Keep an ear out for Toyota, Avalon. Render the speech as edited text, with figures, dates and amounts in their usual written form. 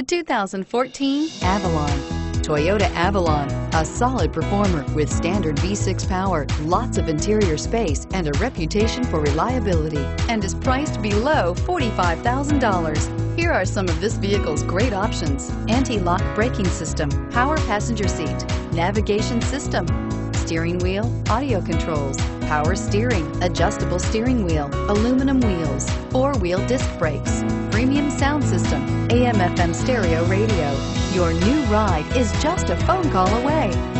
The 2014 Avalon. Toyota Avalon, a solid performer with standard V6 power, lots of interior space, and a reputation for reliability, and is priced below $45,000. Here are some of this vehicle's great options: anti-lock braking system, power passenger seat, navigation system, steering wheel audio controls, power steering, adjustable steering wheel, aluminum wheels, four-wheel disc brakes, premium sound system, AM/FM stereo radio. Your new ride is just a phone call away.